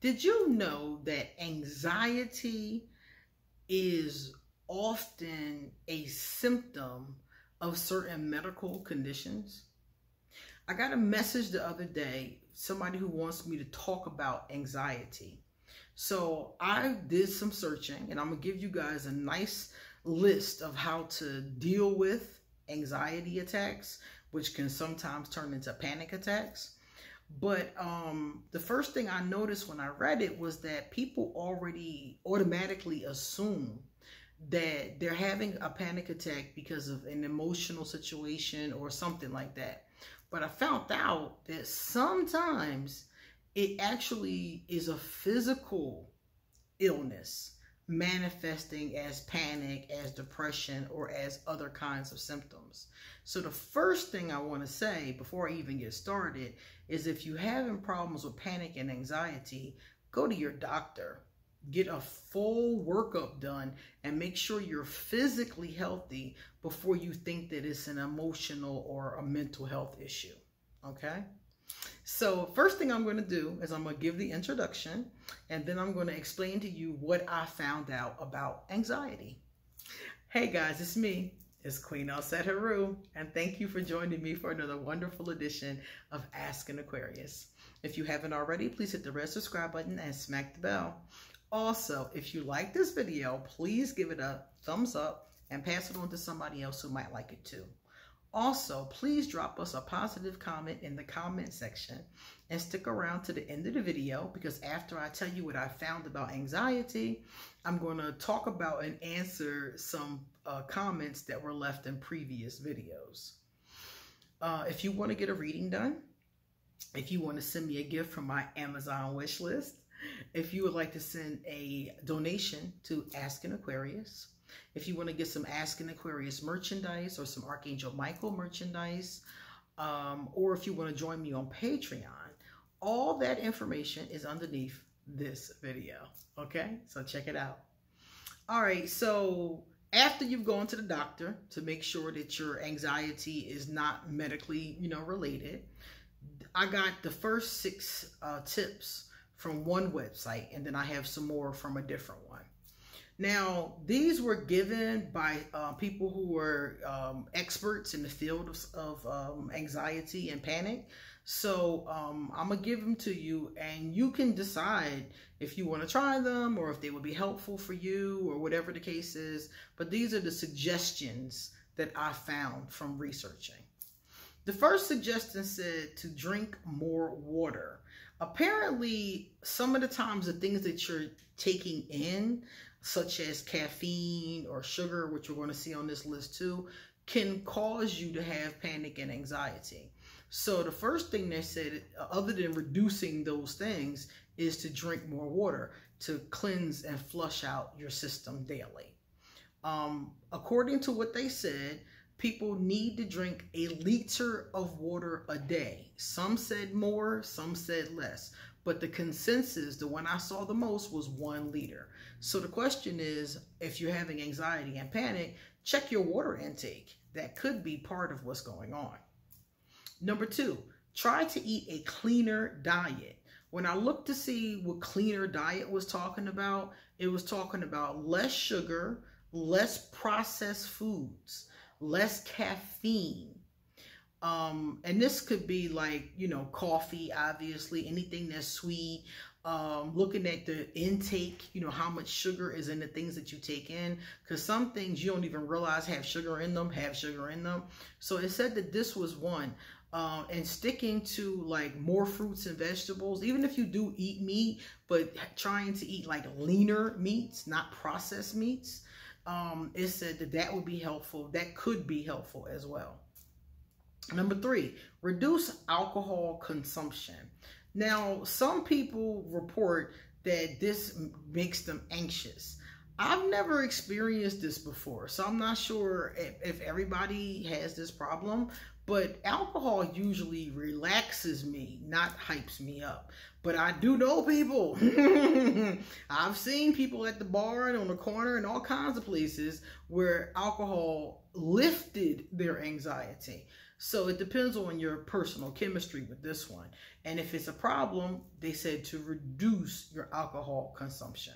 Did you know that anxiety is often a symptom of certain medical conditions? I got a message the other day, somebody who wants me to talk about anxiety. So I did some searching, and I'm going to give you guys a nice list of how to deal with anxiety attacks, which can sometimes turn into panic attacks. But the first thing I noticed when I read it was that people already automatically assume that they're having a panic attack because of an emotional situation or something like that. But I found out that sometimes it actually is a physical illness manifesting as panic, as depression, or as other kinds of symptoms. So the first thing I want to say before I even get started is if you're having problems with panic and anxiety, go to your doctor. Get a full workup done and make sure you're physically healthy before you think that it's an emotional or a mental health issue. Okay? So first thing I'm going to do is I'm going to give the introduction, and then I'm going to explain to you what I found out about anxiety. Hey guys, it's me. It's Queen Auset Heru, and thank you for joining me for another wonderful edition of Ask an Aquarius. If you haven't already, please hit the red subscribe button and smack the bell. Also, if you like this video, please give it a thumbs up and pass it on to somebody else who might like it too. Also, please drop us a positive comment in the comment section and stick around to the end of the video, because after I tell you what I found about anxiety, I'm going to talk about and answer some comments that were left in previous videos. If you want to get a reading done, if you want to send me a gift from my Amazon wish list, if you would like to send a donation to Ask an Aquarius, if you want to get some Ask an Aquarius merchandise or some Archangel Michael merchandise, or if you want to join me on Patreon, all that information is underneath this video. Okay, so check it out. All right, so after you've gone to the doctor to make sure that your anxiety is not medically, related, I got the first six tips from one website, and then I have some more from a different one. Now, these were given by people who were experts in the field of anxiety and panic. So I'm gonna give them to you, and you can decide if you wanna try them or if they would be helpful for you or whatever the case is. But these are the suggestions that I found from researching. The first suggestion said to drink more water. Apparently, some of the times the things that you're taking in, such as caffeine or sugar, which we're going to see on this list too, can cause you to have panic and anxiety. So the first thing they said, other than reducing those things, is to drink more water to cleanse and flush out your system daily. According to what they said, people need to drink a liter of water a day. Some said more, some said less. But the consensus, the one I saw the most, was 1 liter. So the question is, if you're having anxiety and panic, check your water intake. That could be part of what's going on. Number two, try to eat a cleaner diet. When I looked to see what cleaner diet was talking about, it was talking about less sugar, less processed foods, less caffeine. And this could be like, coffee, obviously, anything that's sweet, looking at the intake, how much sugar is in the things that you take in, because some things you don't even realize have sugar in them. So it said that this was one, and sticking to like more fruits and vegetables, even if you do eat meat, but trying to eat like leaner meats, not processed meats. It said that would be helpful. That could be helpful as well. Number three, reduce alcohol consumption. Now, some people report that this makes them anxious. I've never experienced this before, so I'm not sure if everybody has this problem, but alcohol usually relaxes me, not hypes me up. But I do know people. I've seen people at the bar and on the corner and all kinds of places where alcohol lifted their anxiety. So it depends on your personal chemistry with this one. And if it's a problem, they said to reduce your alcohol consumption.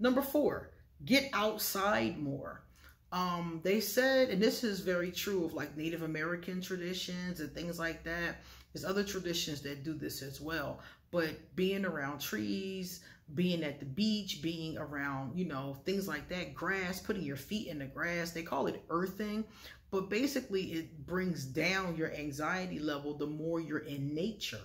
Number 4, get outside more. They said, and this is very true of like Native American traditions and things like that. There's other traditions that do this as well. But being around trees, being at the beach, being around, you know, things like that, grass, putting your feet in the grass, they call it earthing. But basically it brings down your anxiety level the more you're in nature.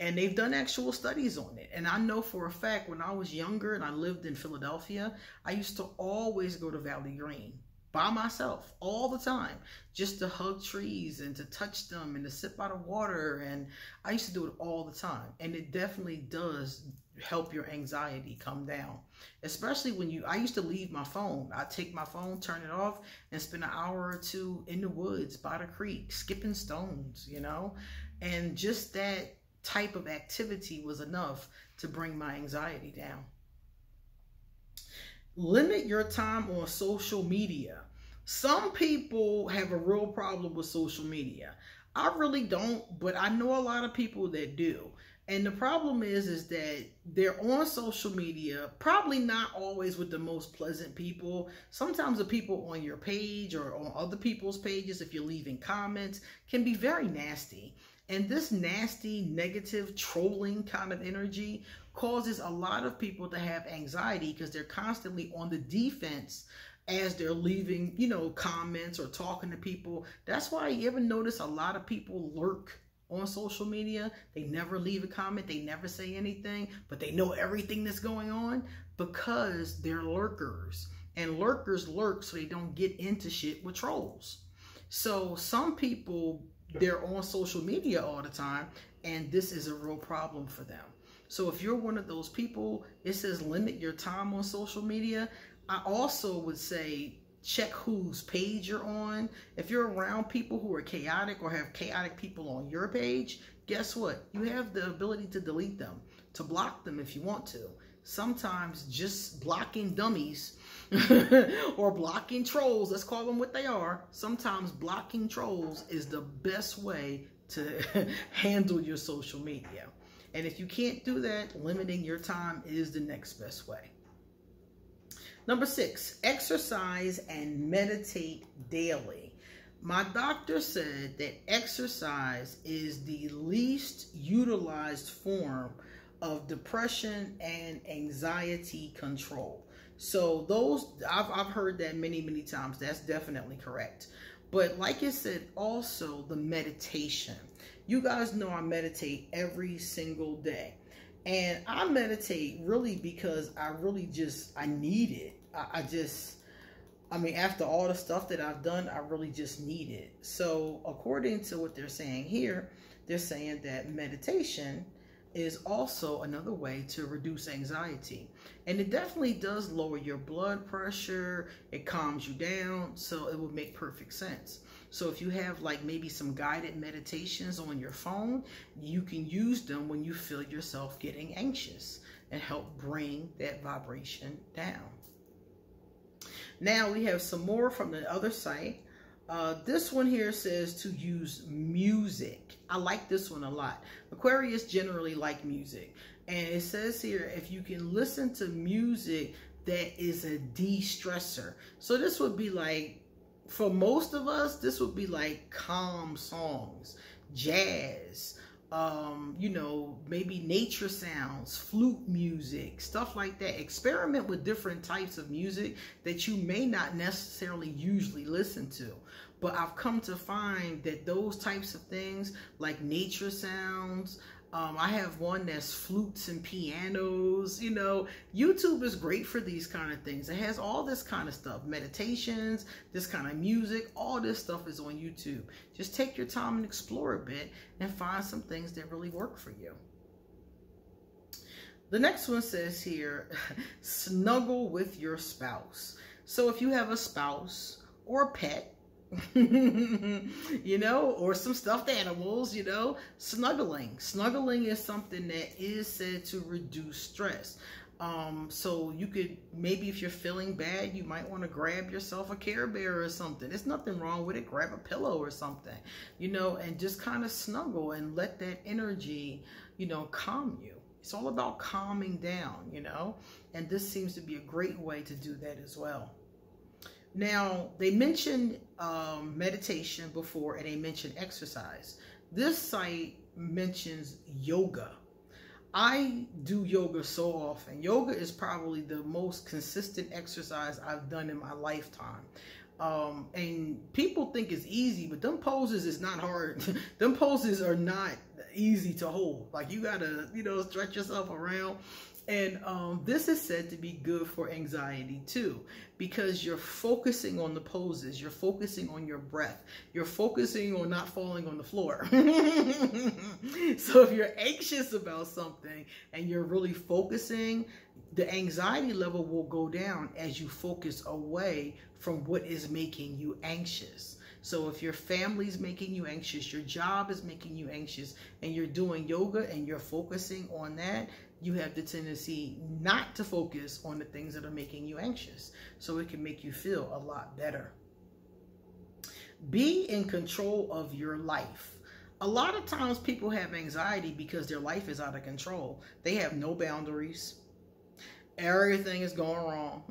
And they've done actual studies on it. And I know for a fact when I was younger and I lived in Philadelphia, I used to always go to Valley Green by myself all the time, just to hug trees and to touch them and to sip out of water. And I used to do it all the time. And it definitely does help your anxiety come down, especially when I used to leave my phone. I'd take my phone, turn it off, and spend an hour or two in the woods by the creek, skipping stones, you know, and just that type of activity was enough to bring my anxiety down. Limit your time on social media. Some people have a real problem with social media. I really don't, but I know a lot of people that do. And the problem is that they're on social media, probably not always with the most pleasant people. Sometimes the people on your page or on other people's pages, if you're leaving comments, can be very nasty. And this nasty, negative, trolling kind of energy causes a lot of people to have anxiety because they're constantly on the defense as they're leaving, you know, comments or talking to people. That's why you ever notice a lot of people lurk on social media. They never leave a comment, they never say anything, but they know everything that's going on because they're lurkers. And lurkers lurk so they don't get into shit with trolls. So some people, they're on social media all the time, and this is a real problem for them. So if you're one of those people, it says limit your time on social media. I also would say check whose page you're on. If you're around people who are chaotic or have chaotic people on your page, guess what? You have the ability to delete them, to block them if you want to. Sometimes just blocking dummies or blocking trolls, let's call them what they are. Sometimes blocking trolls is the best way to handle your social media. And if you can't do that, limiting your time is the next best way. Number 6, exercise and meditate daily. My doctor said that exercise is the least utilized form of depression and anxiety control. So those, I've heard that many, many times. That's definitely correct. But like I said, also the meditation. You guys know I meditate every single day. And I meditate really because I need it. I mean, after all the stuff that I've done, I really just need it. So according to what they're saying here, they're saying that meditation is also another way to reduce anxiety. And it definitely does lower your blood pressure. It calms you down. So it would make perfect sense. So if you have like maybe some guided meditations on your phone, you can use them when you feel yourself getting anxious and help bring that vibration down. Now we have some more from the other site. This one here says to use music. I like this one a lot. Aquarius generally like music. And it says here, if you can listen to music that is a de-stressor. So this would be like, for most of us, this would be like calm songs, jazz, you know, maybe nature sounds, flute music, stuff like that. Experiment with different types of music that you may not necessarily usually listen to. But I've come to find that those types of things like nature sounds, I have one that's flutes and pianos, you know, YouTube is great for these kind of things. It has all this kind of stuff, meditations, this kind of music, all this stuff is on YouTube. Just take your time and explore a bit and find some things that really work for you. The next one says here, snuggle with your spouse. So if you have a spouse or a pet, you know, or some stuffed animals, you know, snuggling is something that is said to reduce stress. So you could, maybe if you're feeling bad, you might want to grab yourself a Care Bear or something. There's nothing wrong with it. Grab a pillow or something, you know, and just kind of snuggle and let that energy, you know, calm you. It's all about calming down, you know, and this seems to be a great way to do that as well. Now, they mentioned meditation before, and they mentioned exercise. This site mentions yoga. I do yoga so often. Yoga is probably the most consistent exercise I've done in my lifetime. And people think it's easy, but them poses is not hard. Them poses are not easy to hold. Like, you gotta, you know, stretch yourself around. And this is said to be good for anxiety too, because you're focusing on the poses, you're focusing on your breath, you're focusing on not falling on the floor. So if you're anxious about something and you're really focusing, the anxiety level will go down as you focus away from what is making you anxious. So if your family's making you anxious, your job is making you anxious, and you're doing yoga and you're focusing on that, you have the tendency not to focus on the things that are making you anxious. So it can make you feel a lot better. Be in control of your life. A lot of times people have anxiety because their life is out of control. They have no boundaries. Everything is going wrong.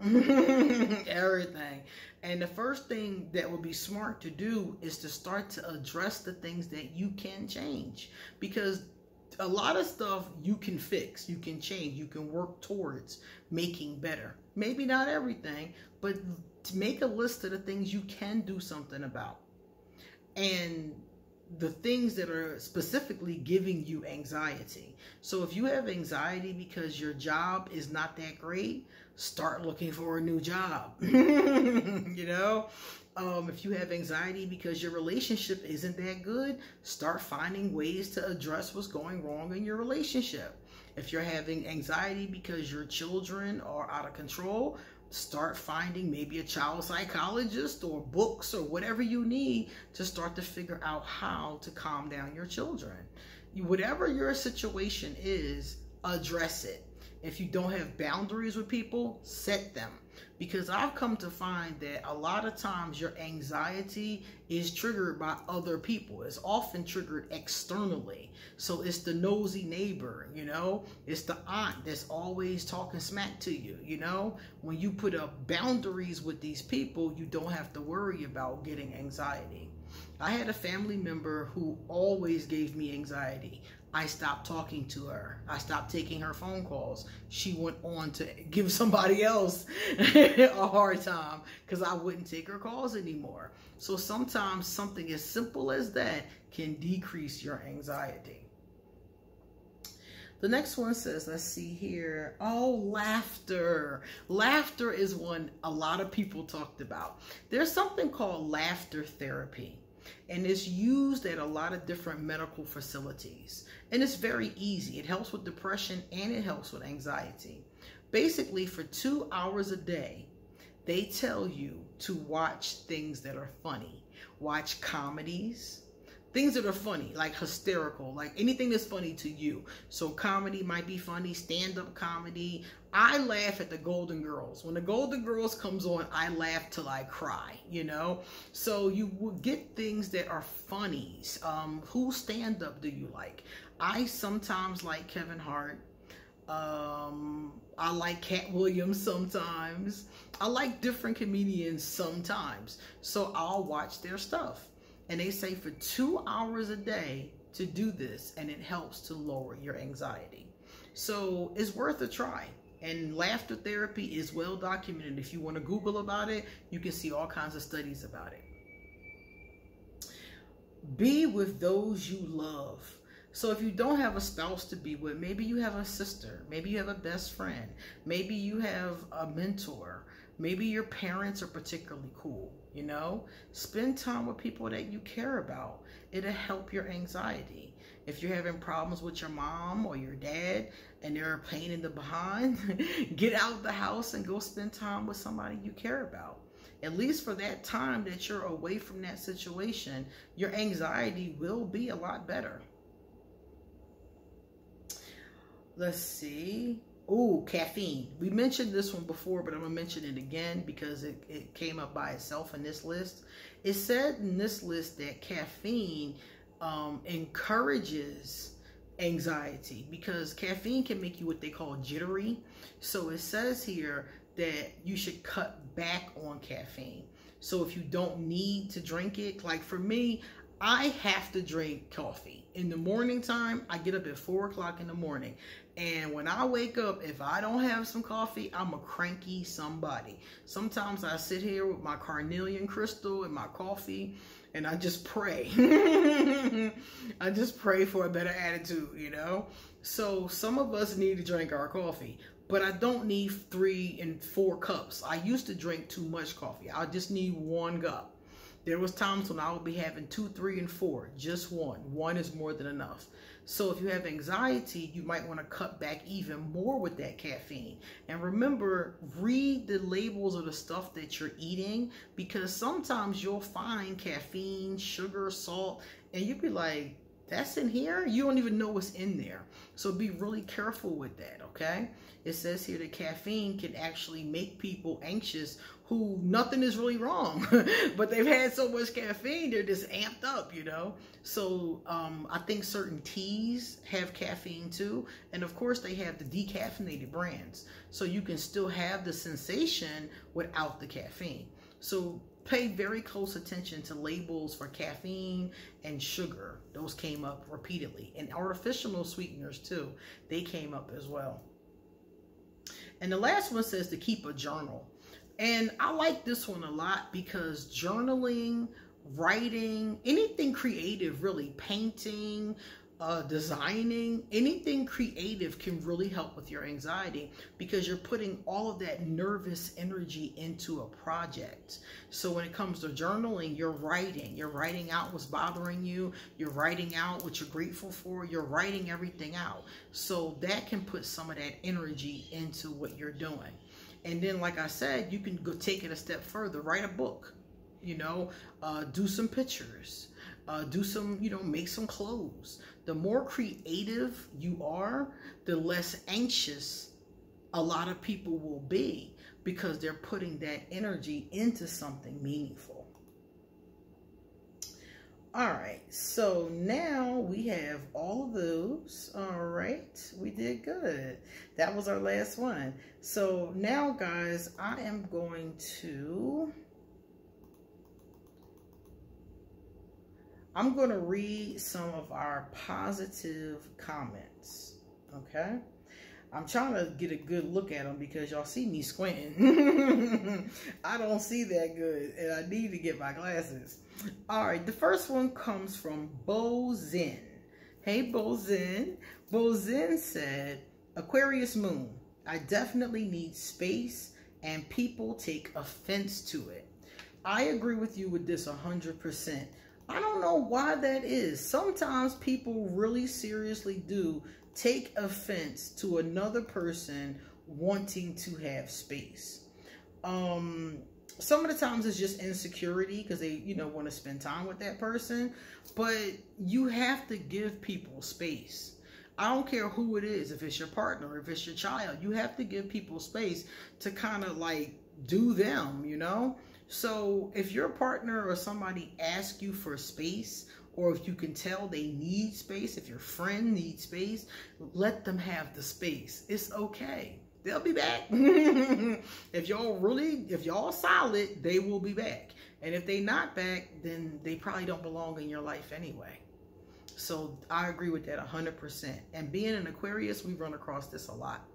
Everything. And the first thing that would be smart to do is to start to address the things that you can change, because a lot of stuff you can fix, you can change, you can work towards making better. Maybe not everything, but make a list of the things you can do something about, and the things that are specifically giving you anxiety. So if you have anxiety because your job is not that great, start looking for a new job. You know? If you have anxiety because your relationship isn't that good, start finding ways to address what's going wrong in your relationship. If you're having anxiety because your children are out of control, start finding maybe a child psychologist or books or whatever you need to start to figure out how to calm down your children. Whatever your situation is, address it. If you don't have boundaries with people, set them. Because I've come to find that a lot of times your anxiety is triggered by other people. It's often triggered externally. So it's the nosy neighbor, you know, it's the aunt that's always talking smack to you, you know. When you put up boundaries with these people, you don't have to worry about getting anxiety. I had a family member who always gave me anxiety. I stopped talking to her. I stopped taking her phone calls. She went on to give somebody else a hard time because I wouldn't take her calls anymore. So sometimes something as simple as that can decrease your anxiety. The next one says, let's see here. Oh, laughter. Laughter is one a lot of people talked about. There's something called laughter therapy, and it's used at a lot of different medical facilities. And it's very easy. It helps with depression and it helps with anxiety. Basically, for 2 hours a day, they tell you to watch things that are funny. Watch comedies, things that are funny, like hysterical, like anything that's funny to you. So comedy might be funny, stand-up comedy. I laugh at the Golden Girls. When the Golden Girls comes on, I laugh till I cry, you know? So you will get things that are funnies. Who stand-up do you like? I sometimes like Kevin Hart. I like Cat Williams sometimes. I like different comedians sometimes. So I'll watch their stuff. And they say for 2 hours a day to do this, and it helps to lower your anxiety. So it's worth a try. And laughter therapy is well documented. If you want to Google about it, you can see all kinds of studies about it. Be with those you love. So if you don't have a spouse to be with, maybe you have a sister, maybe you have a best friend, maybe you have a mentor, maybe your parents are particularly cool. You know, spend time with people that you care about. It'll help your anxiety. If you're having problems with your mom or your dad and they're a pain in the behind, get out of the house and go spend time with somebody you care about. At least for that time that you're away from that situation, your anxiety will be a lot better. Let's see. Ooh, caffeine. We mentioned this one before, but I'm going to mention it again because it came up by itself in this list. It said in this list that caffeine encourages anxiety because caffeine can make you what they call jittery. So it says here that you should cut back on caffeine. So if you don't need to drink it, like for me, I have to drink coffee in the morning time. I get up at 4 o'clock in the morning. And when I wake up, if I don't have some coffee, I'm a cranky somebody. Sometimes I sit here with my carnelian crystal and my coffee and I just pray. I just pray for a better attitude, you know? So some of us need to drink our coffee, but I don't need 3 and 4 cups. I used to drink too much coffee. I just need 1 cup. There was times when I would be having 2, 3, and 4, just 1. 1 is more than enough. So if you have anxiety, you might want to cut back even more with that caffeine. And remember, read the labels of the stuff that you're eating, because sometimes you'll find caffeine, sugar, salt, and you'll be like, that's in here? You don't even know what's in there. So be really careful with that, okay? It says here that caffeine can actually make people anxious who nothing is really wrong, but they've had so much caffeine, they're just amped up, you know? So I think certain teas have caffeine too. And of course they have the decaffeinated brands. So you can still have the sensation without the caffeine. So pay very close attention to labels for caffeine and sugar. Those came up repeatedly, and artificial sweeteners too. They came up as well. And the last one says to keep a journal. And I like this one a lot because journaling, writing, anything creative really, painting, designing, anything creative can really help with your anxiety because you're putting all of that nervous energy into a project. So when it comes to journaling, you're writing out what's bothering you, you're writing out what you're grateful for, you're writing everything out. So that can put some of that energy into what you're doing. And then, like I said, you can go take it a step further, write a book, you know, do some pictures, do some, you know, make some clothes. The more creative you are, the less anxious a lot of people will be because they're putting that energy into something meaningful. All right. So now we have all of those. All right. We did good. That was our last one. So now, guys, I am going to... I'm going to read some of our positive comments, okay? I'm trying to get a good look at them because y'all see me squinting. I don't see that good, and I need to get my glasses. All right, the first one comes from Bozen. Hey, Bozen. Bozen said, Aquarius Moon, I definitely need space, and people take offense to it. I agree with you with this 100%. I don't know why that is. Sometimes people really seriously do take offense to another person wanting to have space. Some of the times it's just insecurity because they, you know, want to spend time with that person. But you have to give people space. I don't care who it is, if it's your partner, if it's your child, you have to give people space to kind of like do them, you know? So if your partner or somebody asks you for space, or if you can tell they need space, if your friend needs space, let them have the space. It's okay. They'll be back. If y'all solid, they will be back. And if they not back, then they probably don't belong in your life anyway. So I agree with that 100%. And being an Aquarius, we run across this a lot.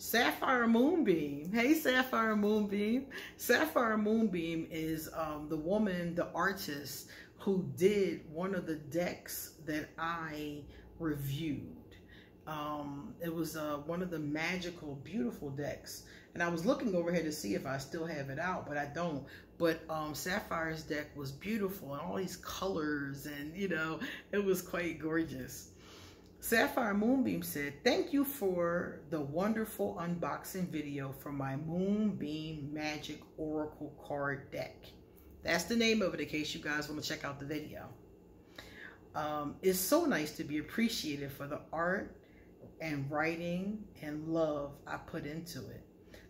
Sapphire Moonbeam. Hey, Sapphire Moonbeam. Sapphire Moonbeam is the woman, the artist, who did one of the decks that I reviewed. It was one of the magical, beautiful decks. And I was looking over here to see if I still have it out, but I don't. But Sapphire's deck was beautiful and all these colors and, you know, it was quite gorgeous. Sapphire Moonbeam said, thank you for the wonderful unboxing video for my Moonbeam Magic Oracle card deck. That's the name of it in case you guys want to check out the video. It's so nice to be appreciated for the art and writing and love I put into it.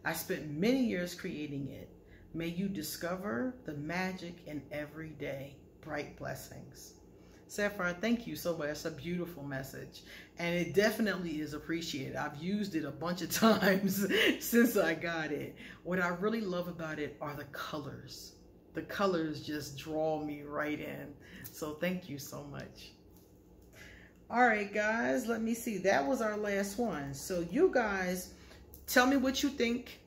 I spent many years creating it. May you discover the magic in every day. Bright blessings. Sapphire, thank you so much. That's a beautiful message. And it definitely is appreciated. I've used it a bunch of times since I got it. What I really love about it are the colors. The colors just draw me right in. So thank you so much. All right, guys, let me see. That was our last one. So you guys, tell me what you think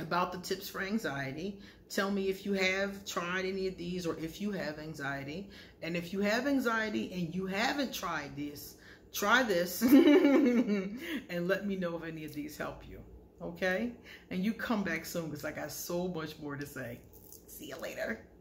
about the tips for anxiety. Tell me if you have tried any of these or if you have anxiety. And if you have anxiety and you haven't tried this, try this and let me know if any of these help you. Okay? And you come back soon because I got so much more to say. See you later.